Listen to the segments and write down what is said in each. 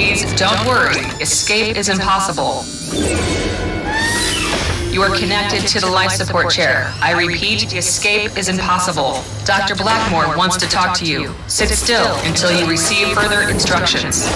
enemies, don't worry. Escape is impossible. You are connected to the life support chair. I repeat, escape is impossible. Dr. Blackmore wants to talk to you. Sit still until you receive further instructions.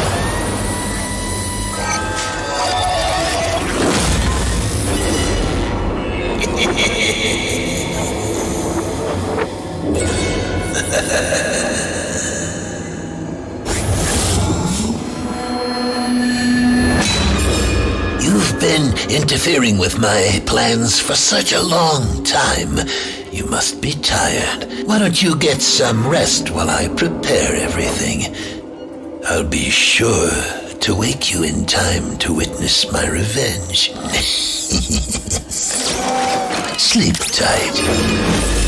You've been interfering with my plans for such a long time. You must be tired. Why don't you get some rest while I prepare everything? I'll be sure to wake you in time to witness my revenge. Sleep tight.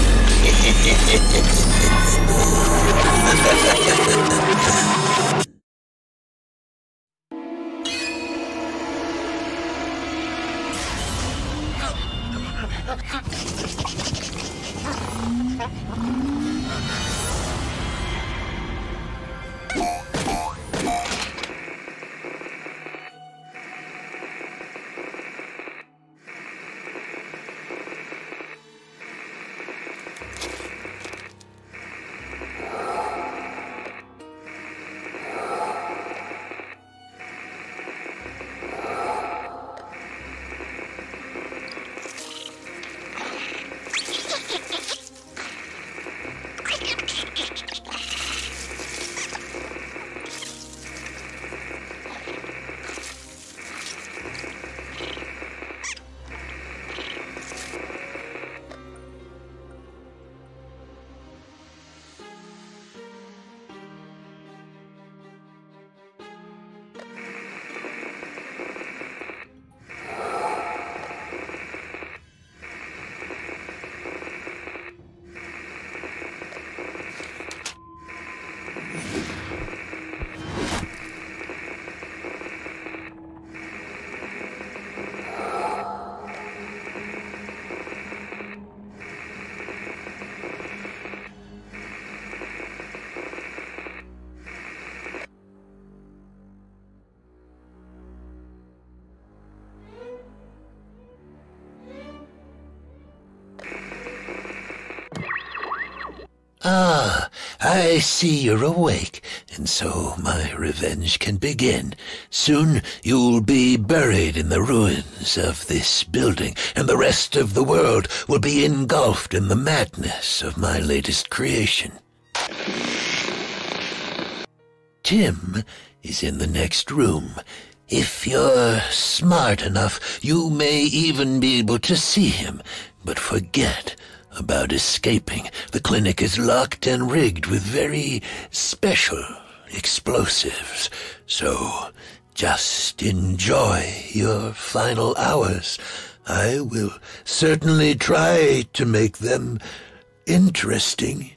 Ah, I see you're awake, and so my revenge can begin. Soon you'll be buried in the ruins of this building, and the rest of the world will be engulfed in the madness of my latest creation. Tim is in the next room. If you're smart enough, you may even be able to see him, but forget about escaping. The clinic is locked and rigged with very special explosives. So just enjoy your final hours. I will certainly try to make them interesting.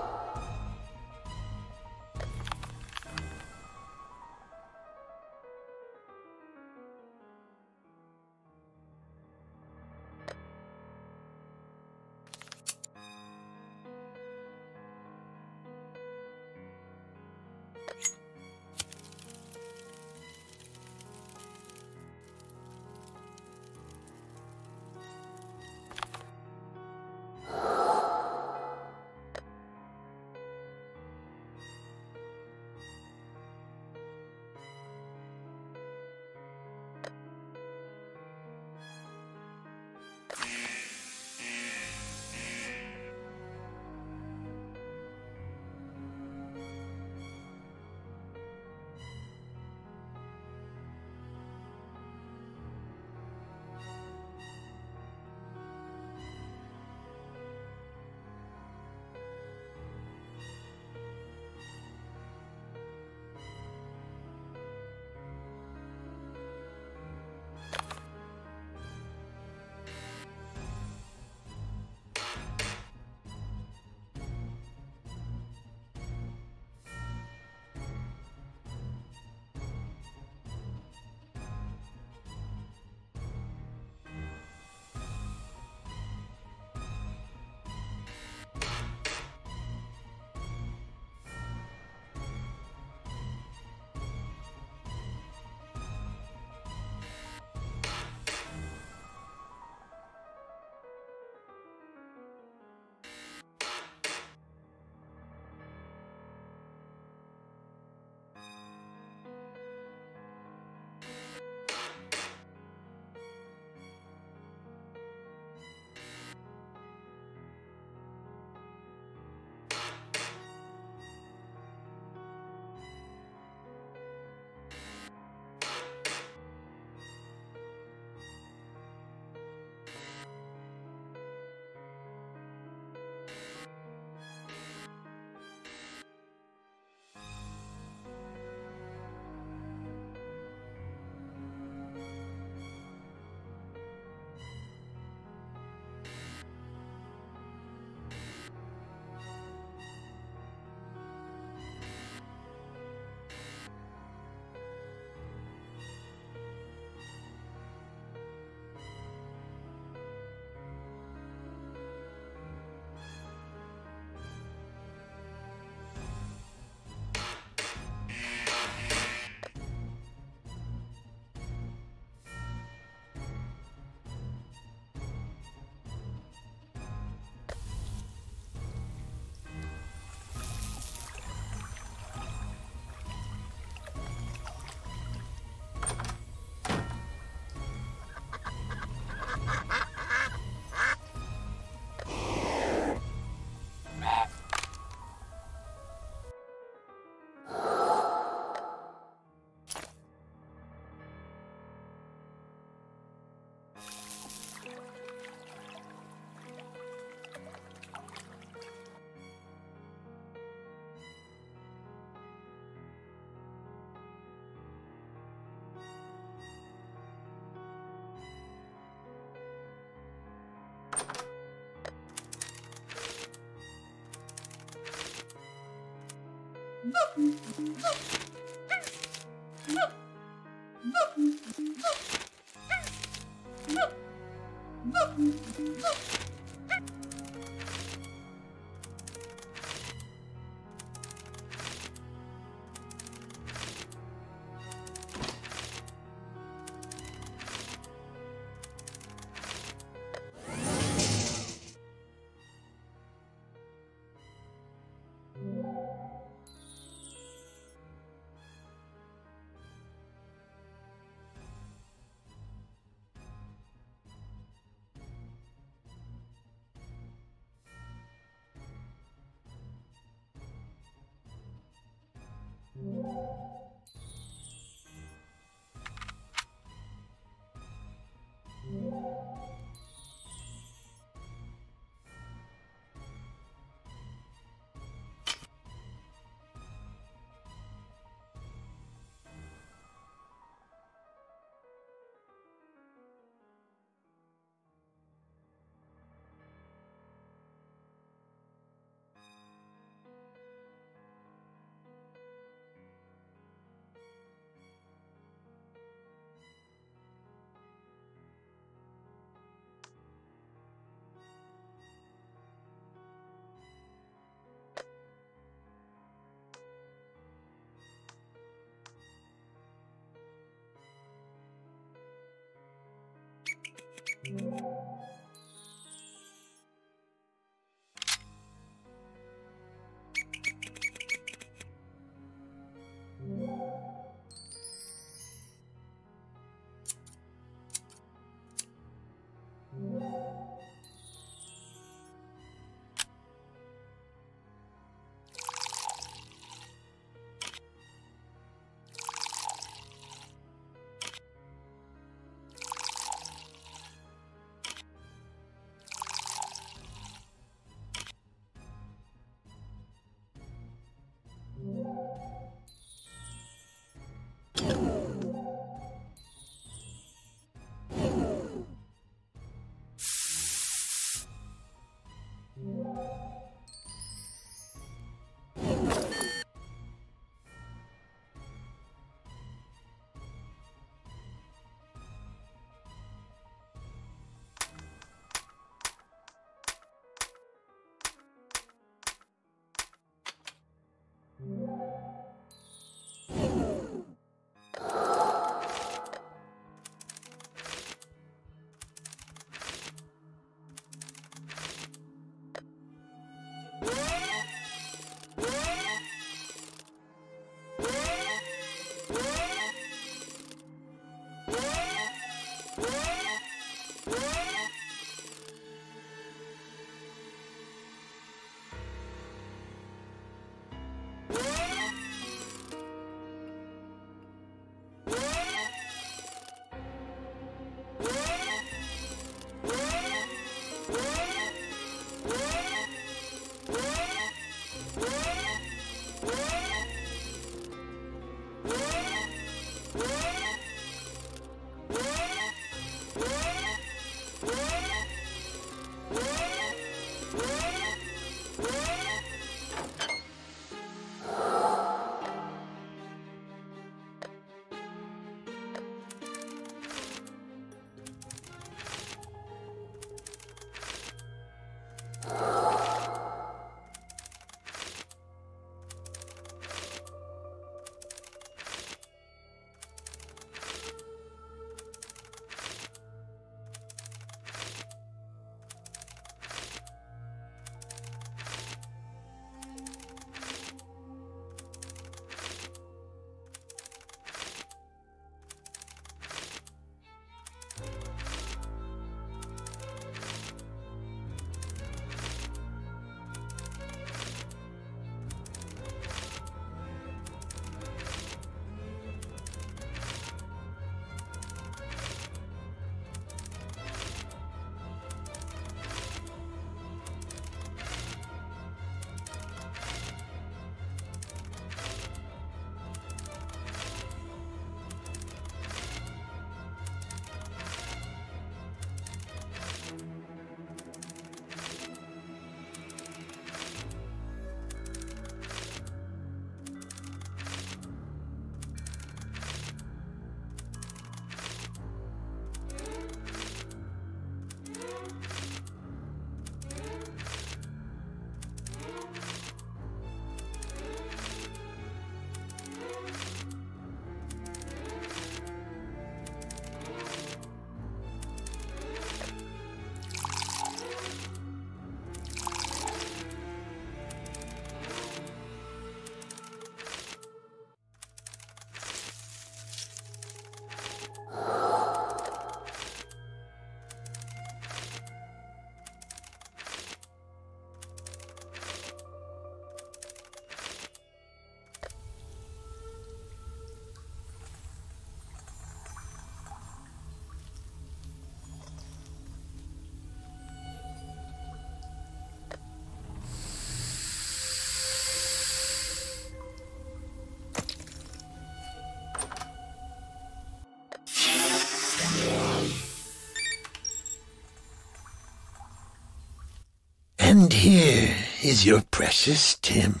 is your precious Tim.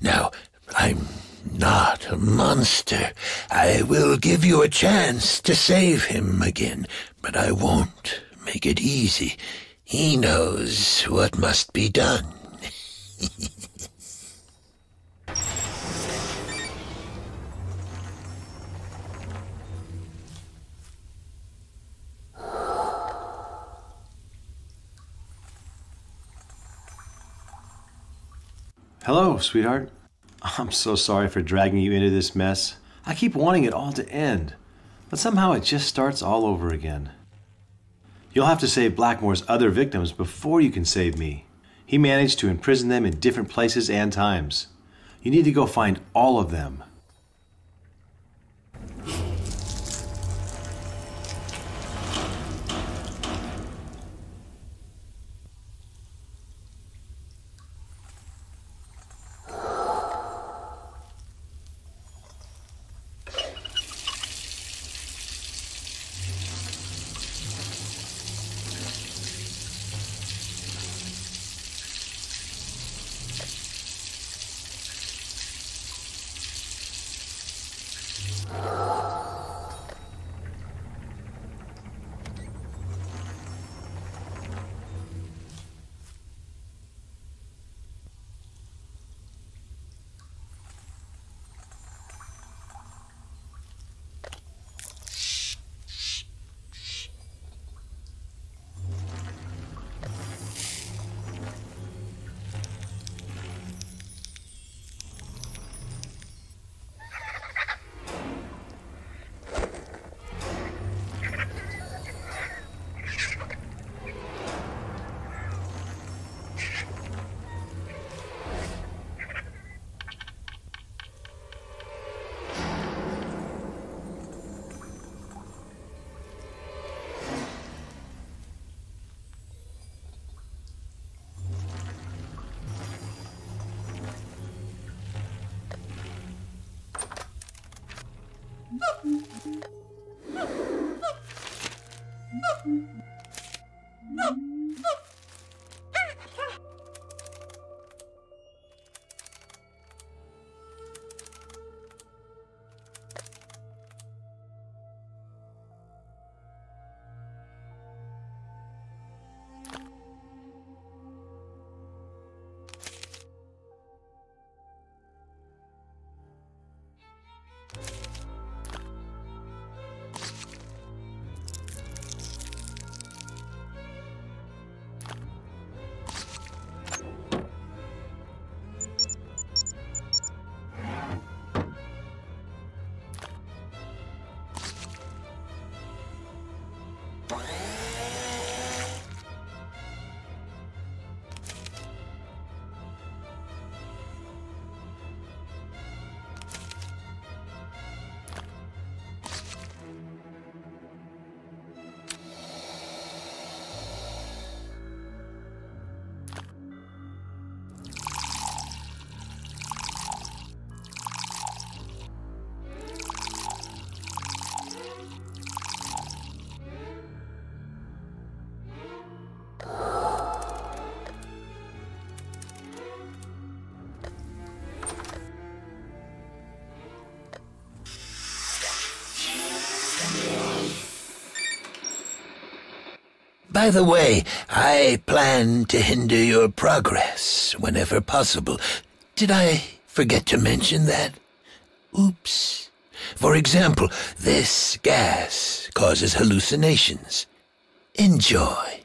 Now, I'm not a monster. I will give you a chance to save him again, but I won't make it easy. He knows what must be done. Hello, sweetheart. I'm so sorry for dragging you into this mess. I keep wanting it all to end, but somehow it just starts all over again. You'll have to save Blackmore's other victims before you can save me. He managed to imprison them in different places and times. You need to go find all of them. By the way, I plan to hinder your progress whenever possible. Did I forget to mention that? Oops. For example, this gas causes hallucinations. Enjoy.